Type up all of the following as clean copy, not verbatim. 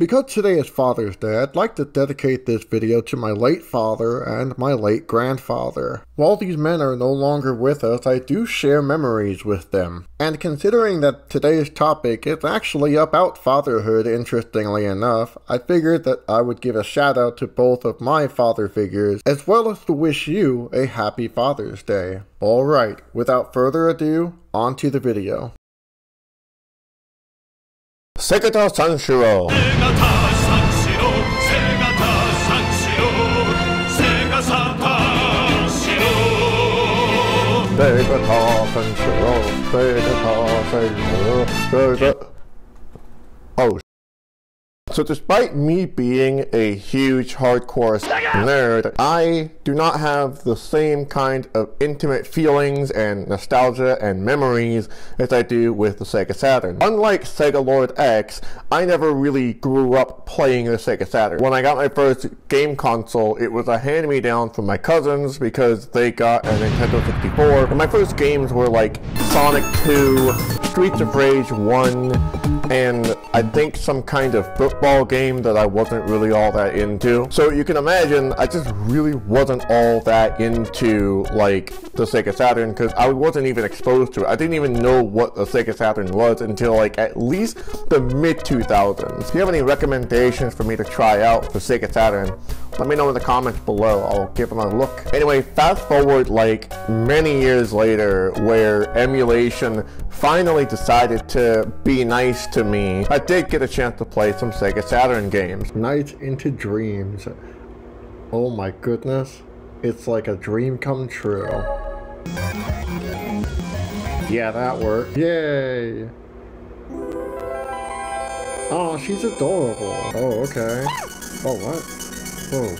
Because today is Father's Day, I'd like to dedicate this video to my late father and my late grandfather. While these men are no longer with us, I do share memories with them. And considering that today's topic is actually about fatherhood, interestingly enough, I figured that I would give a shout out to both of my father figures, as well as to wish you a happy Father's Day. Alright, without further ado, on to the video. Segata Sanshiro. Oh. So despite me being a huge hardcore nerd, I do not have the same kind of intimate feelings and nostalgia and memories as I do with the Sega Saturn. Unlike Sega Lord X, I never really grew up playing the Sega Saturn. When I got my first game console, it was a hand-me-down from my cousins because they got a Nintendo 64. And my first games were like Sonic 2, Streets of Rage 1, and I think some kind of football game that I wasn't really all that into. So you can imagine I just really wasn't all that into like the Sega Saturn because I wasn't even exposed to it. I didn't even know what the Sega Saturn was until like at least the mid-2000s. If you have any recommendations for me to try out for Sega Saturn, let me know in the comments below. I'll give them a look. Anyway, fast forward like many years later where emulation finally decided to be nice to me. I did get a chance to play some Sega Saturn games. Nights into dreams. Oh my goodness. It's like a dream come true. Yeah, that worked. Yay! Oh, she's adorable. Oh, okay. Oh, what? Oh.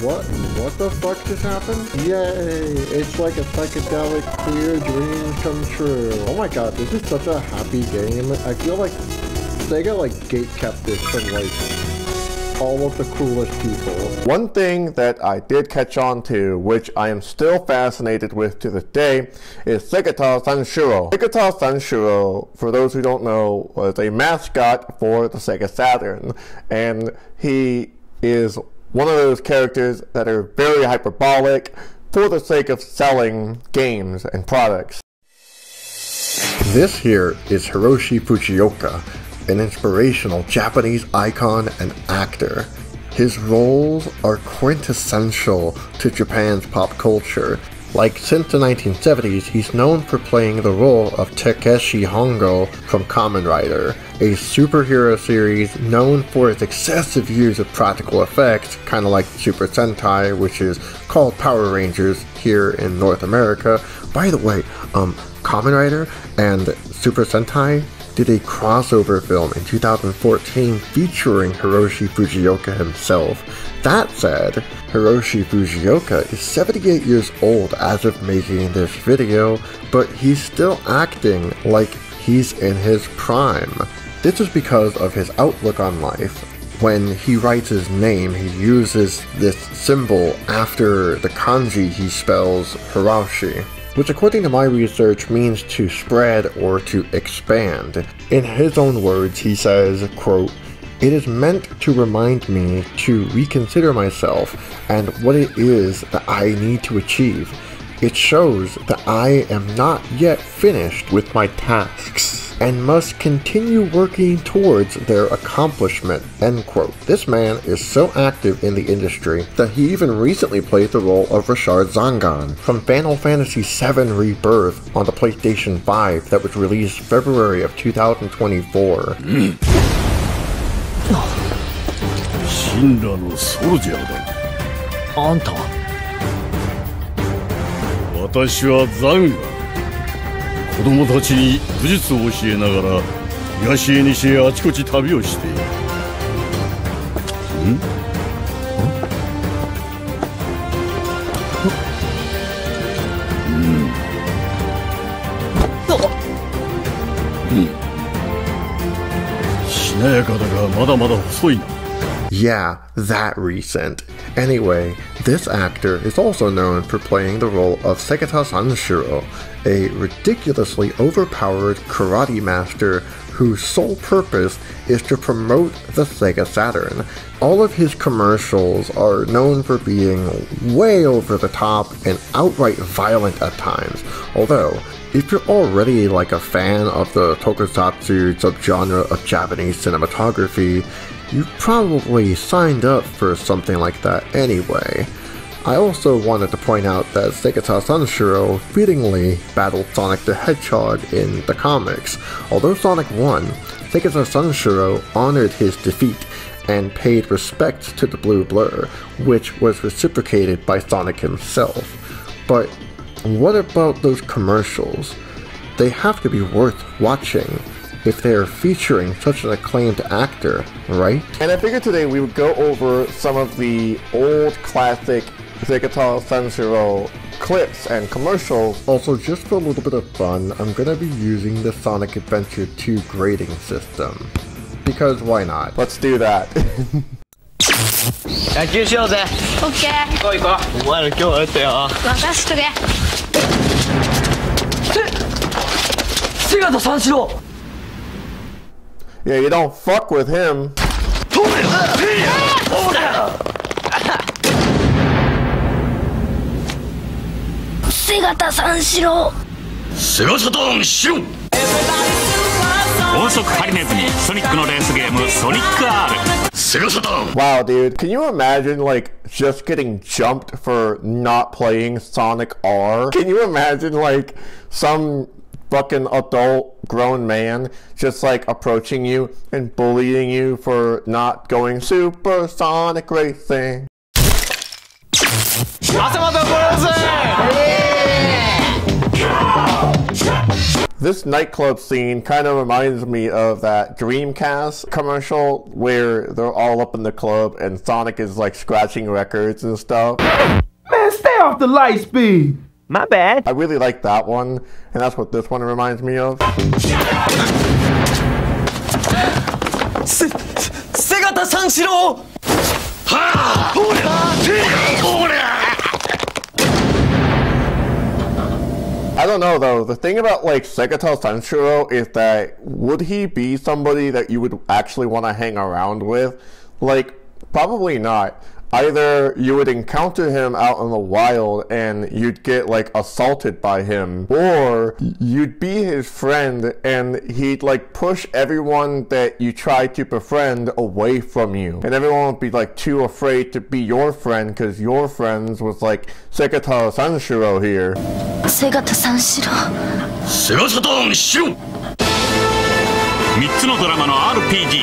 What the fuck just happened? Yay! It's like a psychedelic clear dream come true. Oh my god, this is such a happy game. I feel like Sega like gatekept this from like all of the coolest people. One thing that I did catch on to, which I am still fascinated with to this day, is Segata Sanshiro. Segata Sanshiro, for those who don't know, was a mascot for the Sega Saturn, and he is one of those characters that are very hyperbolic for the sake of selling games and products. This here is Hiroshi Fujioka, an inspirational Japanese icon and actor. His roles are quintessential to Japan's pop culture. Like since the 1970s, he's known for playing the role of Takeshi Hongo from Kamen Rider, a superhero series known for its excessive use of practical effects, kind of like Super Sentai, which is called Power Rangers here in North America. By the way, Kamen Rider and Super Sentai did a crossover film in 2014 featuring Hiroshi Fujioka himself. That said, Hiroshi Fujioka is 78 years old as of making this video, but he's still acting like he's in his prime. This is because of his outlook on life. When he writes his name, he uses this symbol after the kanji he spells Hiroshi, which according to my research means to spread or to expand. In his own words, he says, quote, "It is meant to remind me to reconsider myself and what it is that I need to achieve. It shows that I am not yet finished with my tasks and must continue working towards their accomplishment," end quote. This man is so active in the industry that he even recently played the role of Richard Zangan from Final Fantasy VII Rebirth on the PlayStation 5 that was released February of 2024. Soldier. Yeah, that recent. Anyway, this actor is also known for playing the role of Segata Sanshiro, a ridiculously overpowered karate master whose sole purpose is to promote the Sega Saturn. All of his commercials are known for being way over the top and outright violent at times, although if you're already like a fan of the tokusatsu subgenre of Japanese cinematography, you probably signed up for something like that anyway. I also wanted to point out that Segata Sanshiro fittingly battled Sonic the Hedgehog in the comics. Although Sonic won, Segata Sanshiro honored his defeat and paid respect to the Blue Blur, which was reciprocated by Sonic himself. But what about those commercials? They have to be worth watching if they are featuring such an acclaimed actor, right? And I figured today we would go over some of the old classic Segata Sanshiro clips and commercials. Also, just for a little bit of fun, I'm gonna be using the Sonic Adventure 2 grading system. Because why not? Let's do that. Yeah, you don't fuck with him. Segata Sanshiro! Sega Saturn shoot! Wow, dude. Can you imagine, like, just getting jumped for not playing Sonic R? Can you imagine, like, some fucking adult grown man just, like, approaching you and bullying you for not going Super Sonic Racing? This nightclub scene kind of reminds me of that Dreamcast commercial where they're all up in the club and Sonic is like scratching records and stuff. Man, stay off the light speed! My bad. I really like that one, and that's what this one reminds me of. Segata Sanshiro! I don't know though, the thing about like Segata Sanshiro is that would he be somebody that you would actually want to hang around with? Like, probably not. Either you would encounter him out in the wild and you'd get like assaulted by him, or you'd be his friend and he'd like push everyone that you try to befriend away from you. And everyone would be like too afraid to be your friend because your friends was like Segata Sanshiro here. Segata Sanshiro. Sega Saturn shoot! 3つのドラマの RPG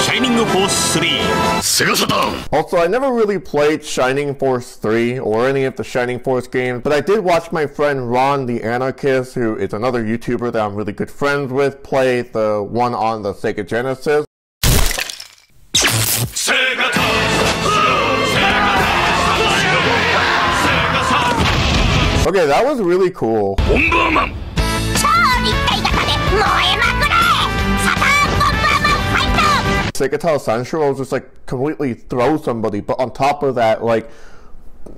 Shining Force 3 Sega Saturn. Also, I never really played Shining Force 3 or any of the Shining Force games, but I did watch my friend Ron the Anarchist, who is another YouTuber that I'm really good friends with, play the one on the Sega Genesis. Okay, that was really cool. Segata Sanshiro just like completely throw somebody, but on top of that, like,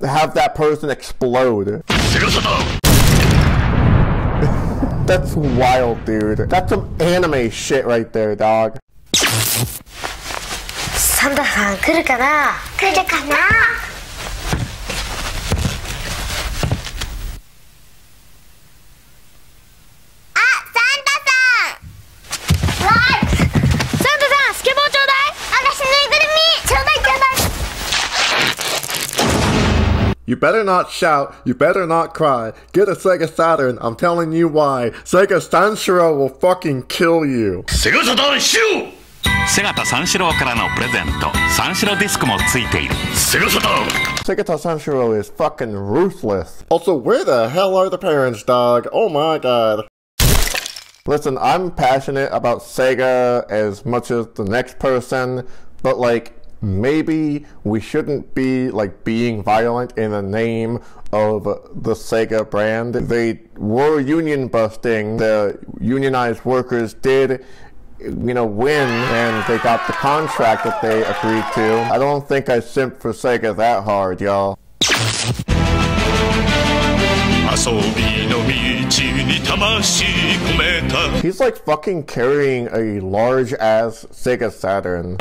have that person explode. That's wild, dude. That's some anime shit right there, dog. Sanda-san, kuru kana? You better not shout, you better not cry. Get a Sega Saturn, I'm telling you why. Sega Sanshiro will fucking kill you. Sega Saturn shoot! Segata Sanshiro からのプレゼント。Sanshiro disc もついている。Sega Saturn! Segata Sanshiro is fucking ruthless. Also, where the hell are the parents, dog? Oh my god. Listen, I'm passionate about Sega as much as the next person, but like, maybe we shouldn't be like being violent in the name of the Sega brand. They were union busting. The unionized workers did, you know, win, and they got the contract that they agreed to. I don't think I simped for Sega that hard, y'all. He's like fucking carrying a large ass Sega Saturn.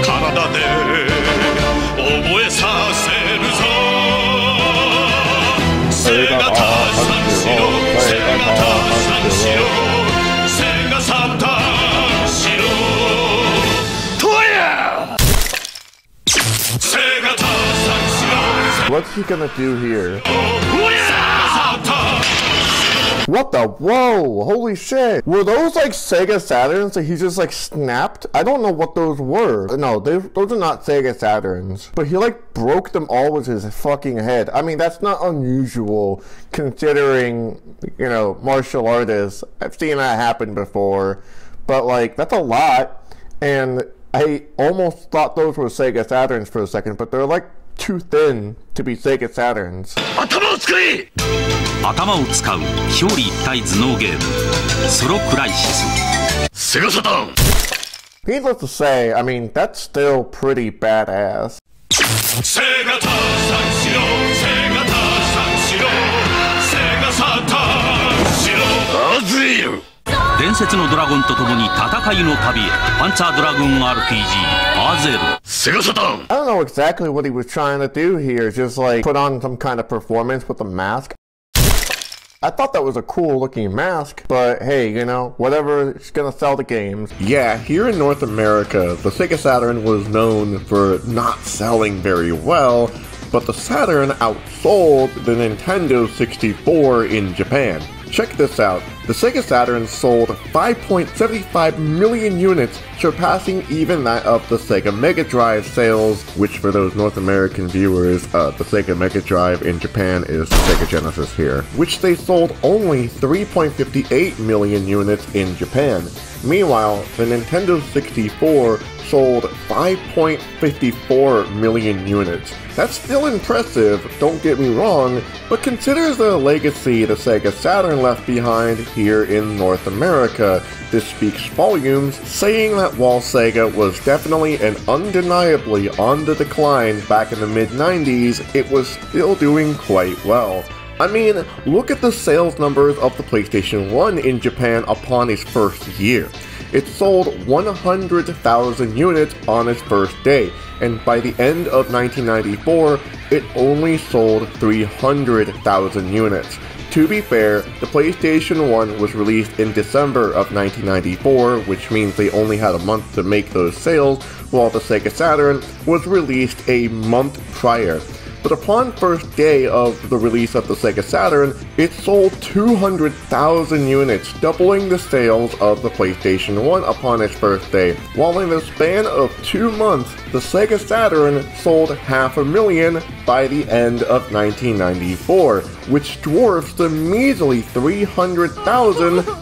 What's he gonna do here? What the? Whoa! Holy shit! Were those like Sega Saturns that he just like snapped? I don't know what those were. No, those are not Sega Saturns. But he like broke them all with his fucking head. I mean, that's not unusual considering, you know, martial artists. I've seen that happen before. But like, that's a lot. And I almost thought those were Sega Saturns for a second, but they're like too thin to be Sega Saturns. Needless to say, I mean, that's still pretty badass. I don't know exactly what he was trying to do here, just like put on some kind of performance with a mask. I thought that was a cool looking mask, but hey, you know, whatever, it's gonna sell the games. Yeah, here in North America, the Sega Saturn was known for not selling very well, but the Saturn outsold the Nintendo 64 in Japan. Check this out, the Sega Saturn sold 5.75 million units, surpassing even that of the Sega Mega Drive sales, which for those North American viewers, the Sega Mega Drive in Japan is Sega Genesis here, which they sold only 3.58 million units in Japan. Meanwhile, the Nintendo 64 sold 5.54 million units. That's still impressive, don't get me wrong, but consider the legacy the Sega Saturn left behind here in North America. This speaks volumes, saying that while Sega was definitely and undeniably on the decline back in the mid-90s, it was still doing quite well. I mean, look at the sales numbers of the PlayStation 1 in Japan upon its first year. It sold 100,000 units on its first day, and by the end of 1994, it only sold 300,000 units. To be fair, the PlayStation 1 was released in December of 1994, which means they only had a month to make those sales, while the Sega Saturn was released a month prior. But upon first day of the release of the Sega Saturn, it sold 200,000 units, doubling the sales of the PlayStation 1 upon its first day, while in the span of 2 months, the Sega Saturn sold 500,000 by the end of 1994, which dwarfs the measly 300,000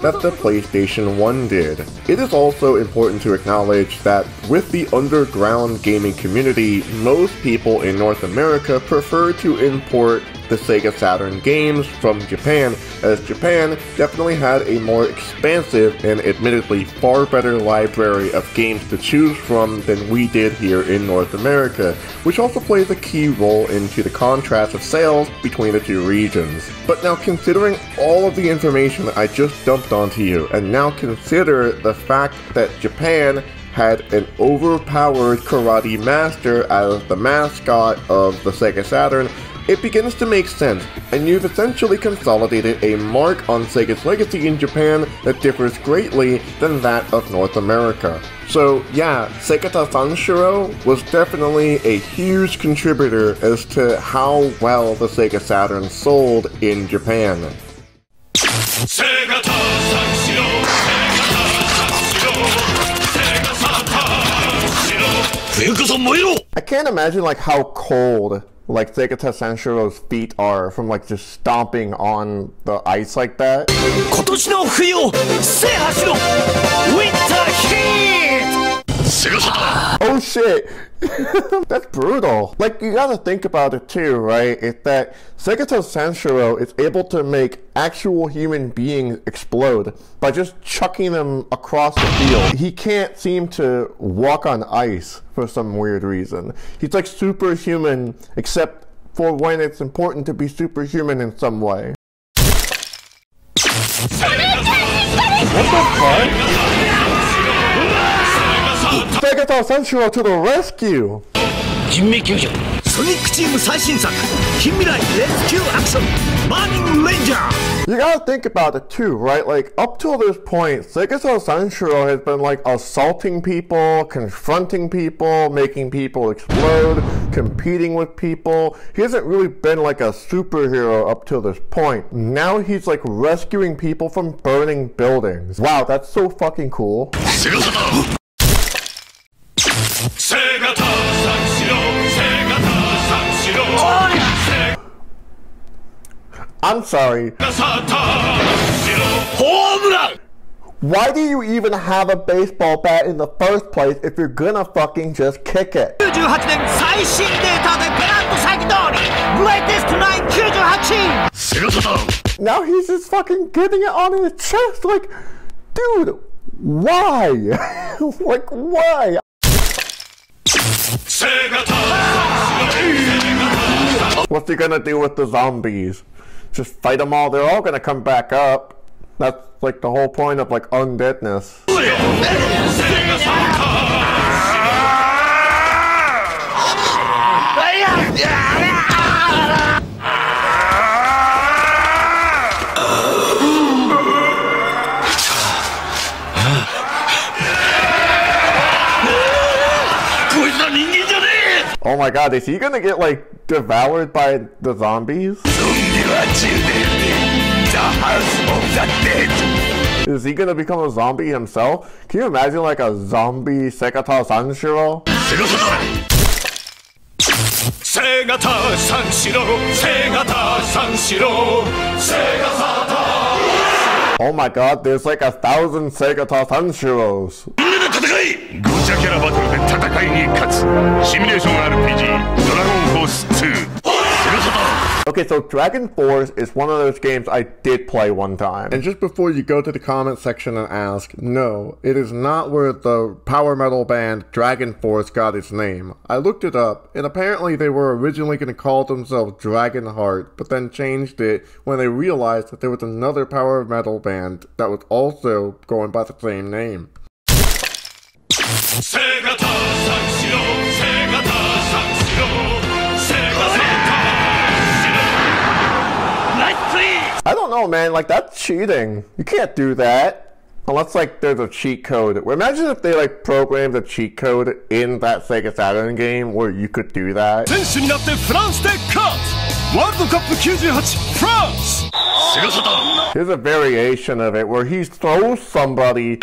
that the PlayStation 1 did. It is also important to acknowledge that with the underground gaming community, most people in North America prefer to import the Sega Saturn games from Japan, as Japan definitely had a more expansive and admittedly far better library of games to choose from than we did here in North America, which also plays a key role into the contrast of sales between the two regions. But now considering all of the information that I just dumped onto you, and now consider the fact that Japan had an overpowered karate master as the mascot of the Sega Saturn, it begins to make sense, and you've essentially consolidated a mark on Sega's legacy in Japan that differs greatly than that of North America. So yeah, Segata Sanshiro was definitely a huge contributor as to how well the Sega Saturn sold in Japan. Segata Sanshiro, Segata Sanshiro, Segata Sanshiro. I can't imagine like how cold like Segata Sanshiro's feet are from like just stomping on the ice like that. Oh shit! That's brutal. Like, you gotta think about it too, right? It's that Segata Sanshiro is able to make actual human beings explode by just chucking them across the field. He can't seem to walk on ice for some weird reason. He's like superhuman, except for when it's important to be superhuman in some way. What the fuck? Segata Sanshiro to the rescue! Sonic Team 最新作近未来 Rescue Action Burning Ranger! You gotta think about it too, right? Like, up till this point, Segata Sanshiro has been like assaulting people, confronting people, making people explode, competing with people. He hasn't really been like a superhero up till this point. Now he's like rescuing people from burning buildings. Wow, that's so fucking cool. I'm sorry. Why do you even have a baseball bat in the first place if you're gonna fucking just kick it? Now he's just fucking getting it on his chest, like, dude, why? Like, why? What's he gonna do with the zombies? Just fight them all, they're all gonna come back up. That's like the whole point of like undeadness. Oh my god, is he gonna get like devoured by the zombies? Is he gonna become a zombie himself? Can you imagine like a zombie Segata Sanshiro? Segata Sanshiro, Segata Sanshiro, Sega Saturn. Oh my god, there's like 1,000 Segata Sanshiros. ゴジャキャラバトルで戦いに勝つシミュレーション RPG Dragon Force 2. Okay, so Dragon Force is one of those games I did play one time. And just before you go to the comment section and ask, no, it is not where the power metal band Dragon Force got its name. I looked it up, and apparently they were originally going to call themselves Dragon Heart, but then changed it when they realized that there was another power metal band that was also going by the same name. I don't know, man, like that's cheating. You can't do that. Unless like there's a cheat code. Imagine if they like programmed a cheat code in that Sega Saturn game where you could do that. There's a variation of it where he throws somebody.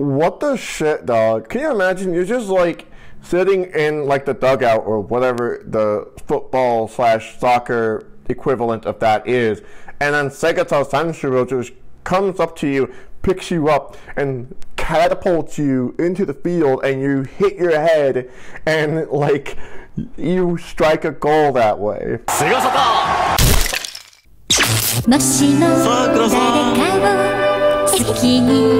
What the shit, dog? Can you imagine? You're just like sitting in like the dugout or whatever the football / soccer equivalent of that is, and then Segata Sanshiro just comes up to you, picks you up, and catapults you into the field, and you hit your head, and like you strike a goal that way.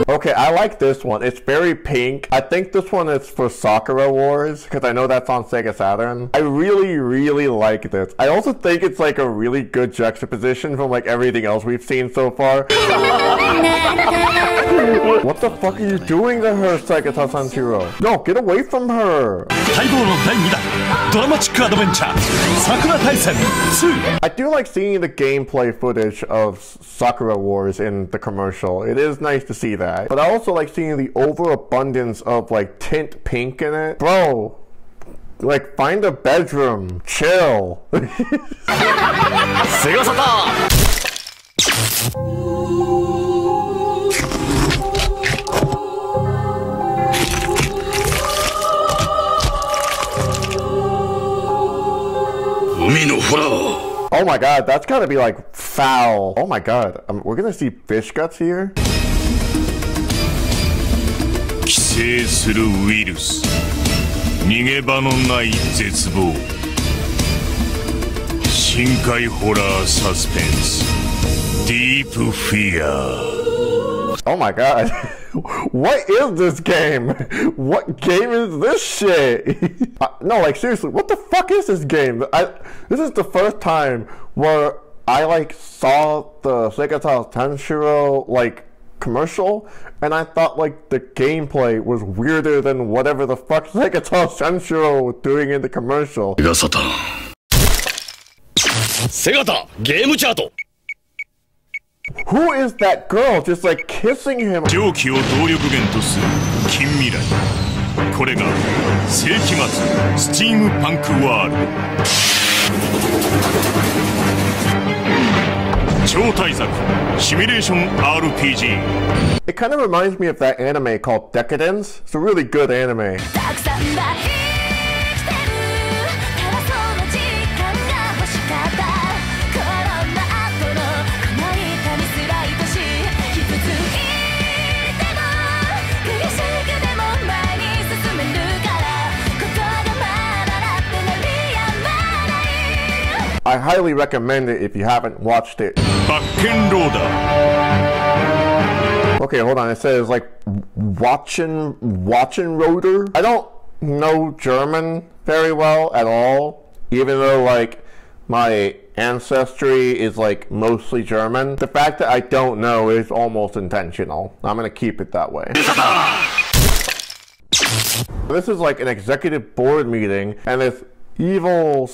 Okay, I like this one. It's very pink. I think this one is for Sakura Wars, because I know that's on Sega Saturn. I really, really like this. I also think it's like a really good juxtaposition from like everything else we've seen so far. What the fuck are you doing to her, Segata Sanshiro? No, get away from her! I do like seeing the gameplay footage of Sakura Wars in the commercial. It is nice to see that. But I also like seeing the overabundance of like tint pink in it. Bro, like find a bedroom, chill. Oh my god, that's gotta be like foul. Oh my god, we're gonna see fish guts here? Oh my god. What is this game? What game is this shit? No, like seriously, what the fuck is this game? This is the first time where I like saw the Segata Sanshiro like commercial, and I thought like the gameplay was weirder than whatever the fuck Segata Sanshiro was doing in the commercial. Sega Saturn. Segata Game Chart. Who is that girl just like kissing him? It kind of reminds me of that anime called Decadence. It's a really good anime. I highly recommend it if you haven't watched it. Okay, hold on. It says like watchenroder. I don't know German very well at all, even though like my ancestry is like mostly German. The fact that I don't know is almost intentional. I'm gonna keep it that way. This is like an executive board meeting, and this evil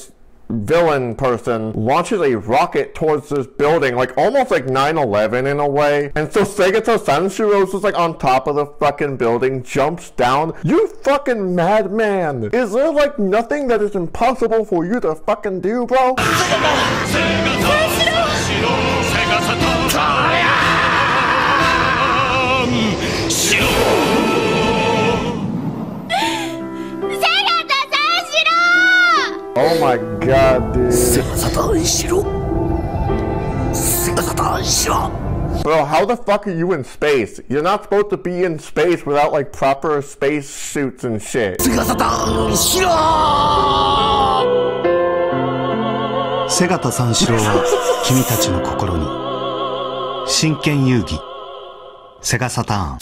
villain person launches a rocket towards this building, like almost like 9/11 in a way. And so Segata Sanshiro's just like on top of the fucking building, jumps down. You fucking madman! Is there like nothing that is impossible for you to fucking do, bro? Oh my god, dude. Bro, how the fuck are you in space? You're not supposed to be in space without like proper space suits and shit. Segata Sanshiro wa kimitachi no kokoro ni shinken yugi Sega Saturn.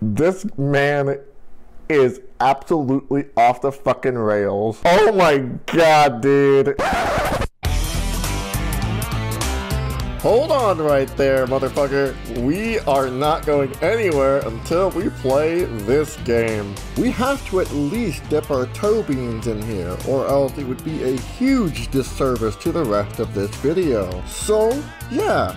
This man is absolutely off the fucking rails. Oh my god, dude. Hold on right there, motherfucker. We are not going anywhere until we play this game. We have to at least dip our toe beans in here, or else it would be a huge disservice to the rest of this video. So, yeah,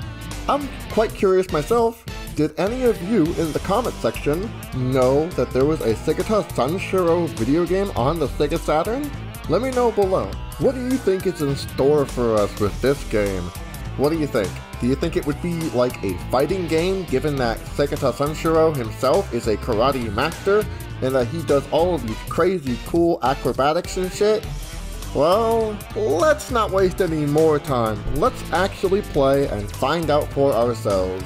I'm quite curious myself. Did any of you in the comment section know that there was a Segata Sanshiro video game on the Sega Saturn? Let me know below. What do you think is in store for us with this game? What do you think? Do you think it would be like a fighting game, given that Segata Sanshiro himself is a karate master and that he does all of these crazy cool acrobatics and shit? Well, let's not waste any more time. Let's actually play and find out for ourselves.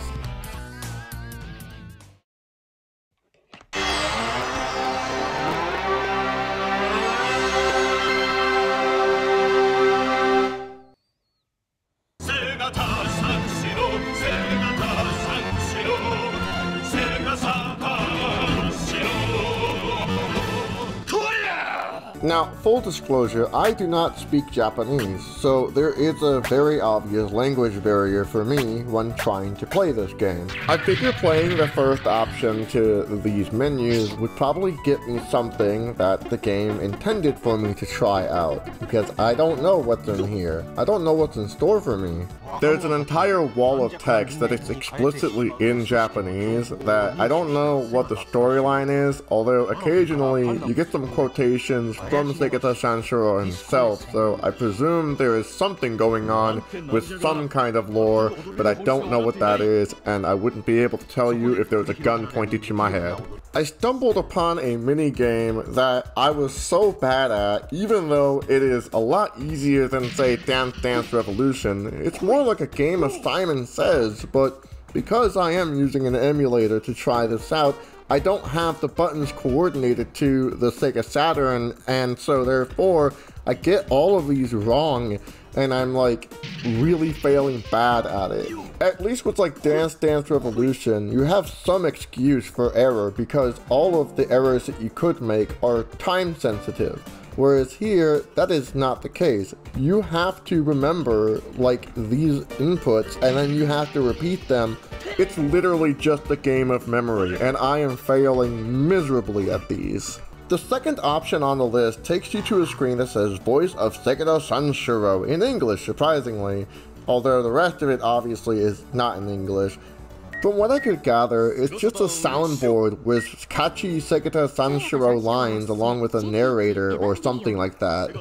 Now, full disclosure, I do not speak Japanese, so there is a very obvious language barrier for me when trying to play this game. I figure playing the first option to these menus would probably get me something that the game intended for me to try out, because I don't know what's in here. I don't know what's in store for me. There's an entire wall of text that is explicitly in Japanese that I don't know what the storyline is, although occasionally you get some quotations from Segata Sanshiro himself, so I presume there is something going on with some kind of lore, but I don't know what that is, and I wouldn't be able to tell you if there was a gun pointed to my head. I stumbled upon a minigame that I was so bad at, even though it is a lot easier than, say, Dance Dance Revolution. It's more like a game of Simon Says, but because I am using an emulator to try this out, I don't have the buttons coordinated to the Sega Saturn, and so therefore I get all of these wrong, and I'm like really failing bad at it. At least with like Dance Dance Revolution, you have some excuse for error because all of the errors that you could make are time sensitive. Whereas here, that is not the case. You have to remember like these inputs and then you have to repeat them. It's literally just a game of memory, and I am failing miserably at these. The second option on the list takes you to a screen that says Voice of Segata Sanshiro in English, surprisingly, although the rest of it obviously is not in English. From what I could gather, it's just a soundboard with catchy Segata Sanshiro lines along with a narrator or something like that.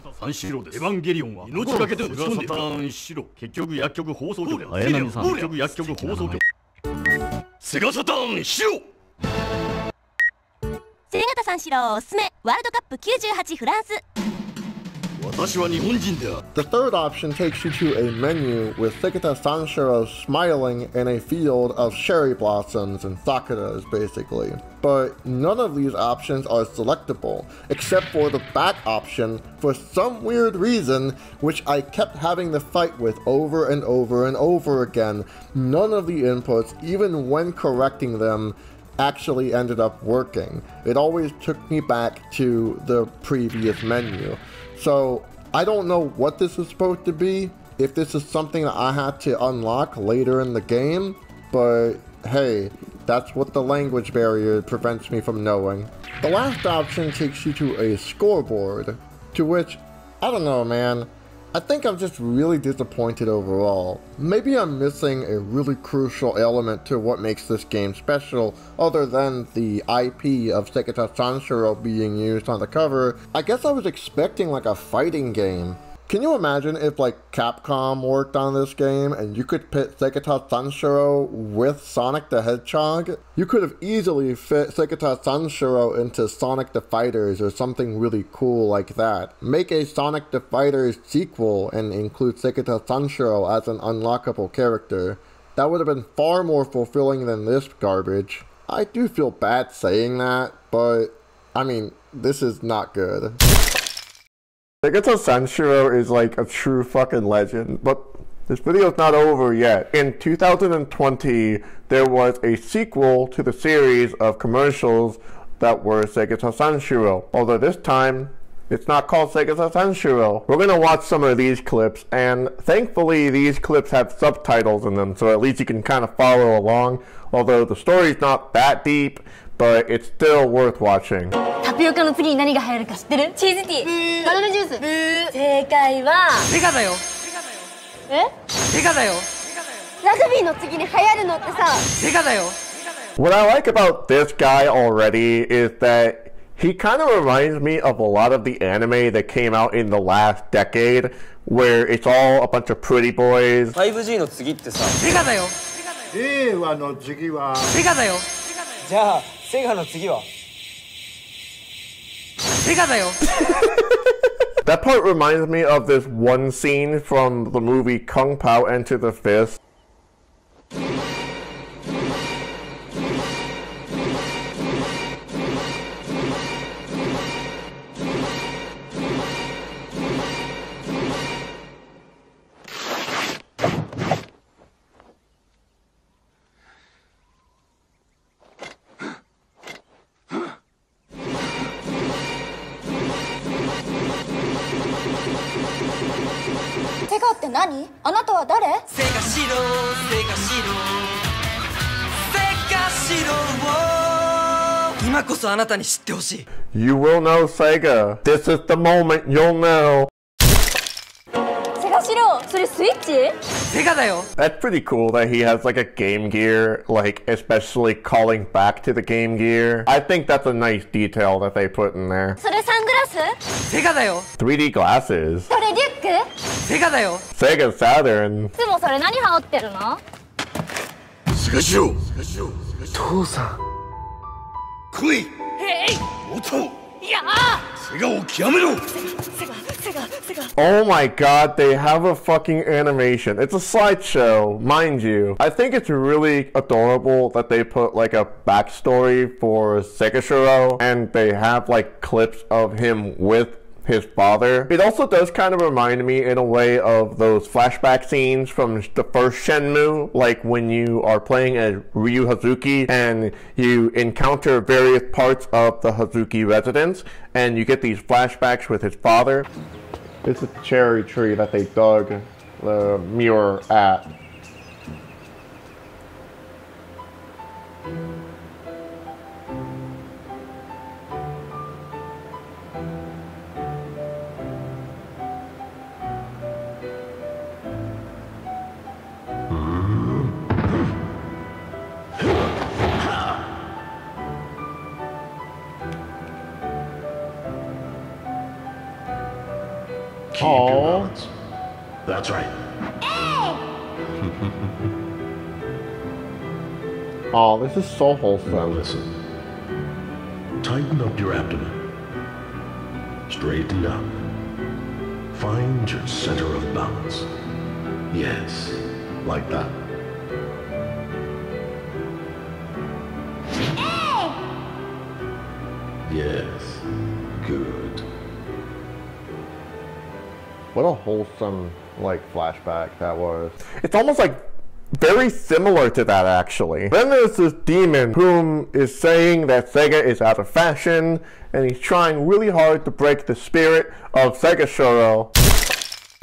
Sega Saturn Shiro! Segata Sanshiro, recommend World Cup 98 France. The third option takes you to a menu with Segata Sanshiro smiling in a field of cherry blossoms and sakuras, basically. But none of these options are selectable, except for the back option for some weird reason, which I kept having the fight with over and over and over again. None of the inputs, even when correcting them, actually ended up working. It always took me back to the previous menu. So I don't know what this is supposed to be, if this is something that I had to unlock later in the game, but hey, that's what the language barrier prevents me from knowing. The last option takes you to a scoreboard, to which, I don't know man, I think I'm just really disappointed overall. Maybe I'm missing a really crucial element to what makes this game special, other than the IP of Segata Sanshiro being used on the cover. I guess I was expecting like a fighting game. Can you imagine if like Capcom worked on this game and you could pit Segata Sanshiro with Sonic the Hedgehog? You could have easily fit Segata Sanshiro into Sonic the Fighters or something really cool like that. Make a Sonic the Fighters sequel and include Segata Sanshiro as an unlockable character. That would have been far more fulfilling than this garbage. I do feel bad saying that, but I mean, this is not good. Segata Sanshiro is like a true fucking legend, but this video's not over yet. In 2020, there was a sequel to the series of commercials that were Segata Sanshiro, although this time, it's not called Segata Sanshiro. We're gonna watch some of these clips, and thankfully these clips have subtitles in them, so at least you can kind of follow along, although the story's not that deep, but it's still worth watching. タピオカの次に何が流行るか知ってる？チーズティー。バナナジュース。正解はセガだよ。え？セガだよ。ラグビーの次に流行るのってさ、セガだよ。What I like about this guy already is that he kind of reminds me of a lot of the anime that came out in the last decade, where it's all a bunch of pretty boys. 5G の次ってさ、セガだよ。令和の次はセガだよ。じゃあセガの次は That part reminds me of this one scene from the movie Kung Pao Enter the Fist. You will know Sega. This is the moment you'll know. That's pretty cool that he has like a Game Gear, like especially calling back to the Game Gear. I think that's a nice detail that they put in there. 3D glasses. Sega Saturn. Oh my god, they have a fucking animation. It's a slideshow, mind you. I think it's really adorable that they put like a backstory for Segashiro, and they have like clips of him with his father. It also does kind of remind me in a way of those flashback scenes from the first Shenmue, like when you are playing as Ryu Hazuki and you encounter various parts of the Hazuki residence and you get these flashbacks with his father. It's a cherry tree that they dug the mirror at. Aww. That's right. Hey! Oh, this is so wholesome. Now listen. Tighten up your abdomen. Straighten up. Find your center of balance. Yes, like that. Hey! Yes, good. What a wholesome, like, flashback that was. It's almost, like, very similar to that, actually. Then there's this demon whom is saying that Sega is out of fashion, and he's trying really hard to break the spirit of Sega Shuro,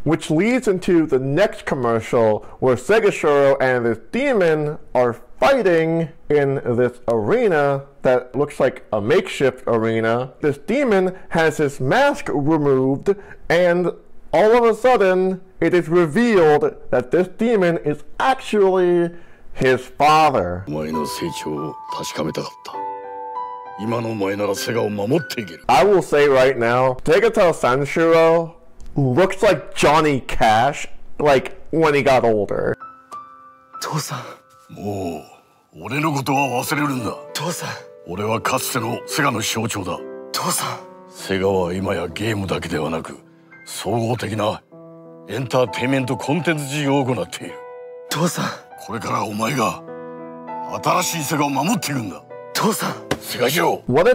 which leads into the next commercial where Sega Shuro and this demon are fighting in this arena that looks like a makeshift arena. This demon has his mask removed, and all of a sudden, it is revealed that this demon is actually his father. I will say right now, Segata Sanshiro looks like Johnny Cash, like, when he got older. What a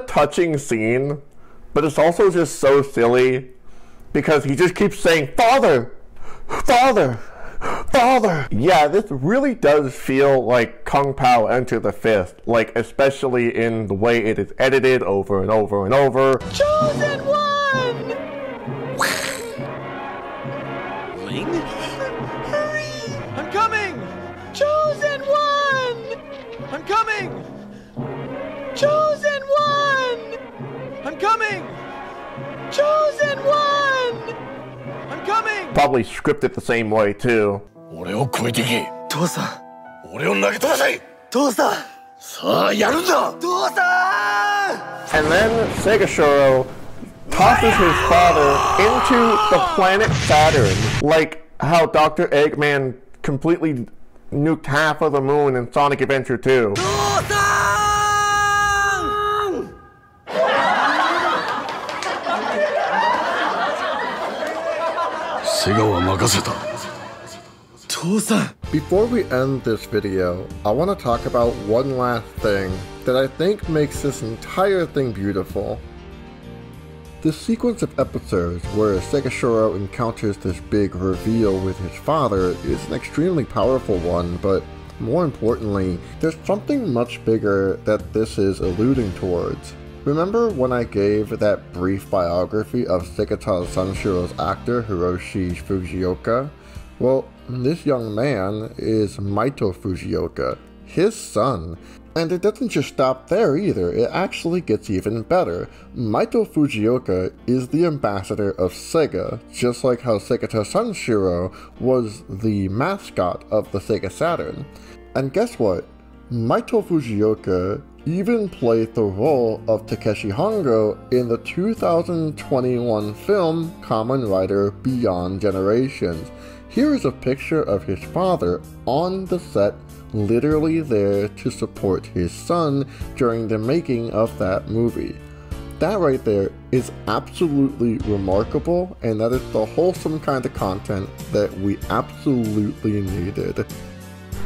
touching scene, but it's also just so silly because he just keeps saying, "Father! Father! Father!" Yeah, this really does feel like Kung Pao Enter the Fist, like especially in the way it is edited over and over and over. Chosen one! Chosen one! I'm coming! Chosen one! I'm coming! Probably scripted the same way, too. And then Sega Shuro tosses his father into the planet Saturn, like how Dr. Eggman completely nuked half of the moon in Sonic Adventure 2. Before we end this video, I want to talk about one last thing that I think makes this entire thing beautiful. The sequence of episodes where Sega Shuro encounters this big reveal with his father is an extremely powerful one, but more importantly, there's something much bigger that this is alluding towards. Remember when I gave that brief biography of Segata Sanshiro's actor Hiroshi Fujioka? Well, this young man is Mito Fujioka, his son. And it doesn't just stop there either, it actually gets even better. Mito Fujioka is the ambassador of Sega, just like how Segata Sanshiro was the mascot of the Sega Saturn. And guess what? Mito Fujioka even played the role of Takeshi Hongo in the 2021 film Kamen Rider Beyond Generations. Here is a picture of his father on the set, literally there to support his son during the making of that movie. That right there is absolutely remarkable, and that is the wholesome kind of content that we absolutely needed.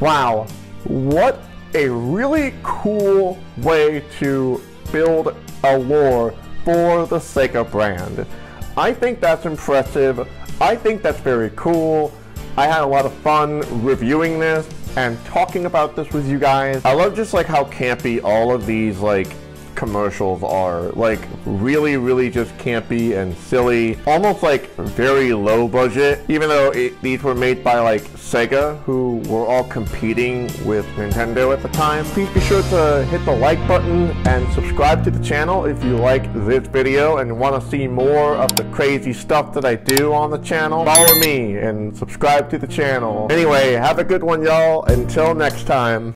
Wow, what a really cool way to build a lore for the Sega brand. I think that's impressive. I think that's very cool. I had a lot of fun reviewing this and talking about this with you guys. I love just like how campy all of these like commercials are, like really just campy and silly, almost like very low budget, even though these were made by like Sega, who were all competing with Nintendo at the time. Please be sure to hit the like button and subscribe to the channel if you like this video and want to see more of the crazy stuff that I do on the channel. Follow me and subscribe to the channel. Anyway, have a good one, y'all. Until next time.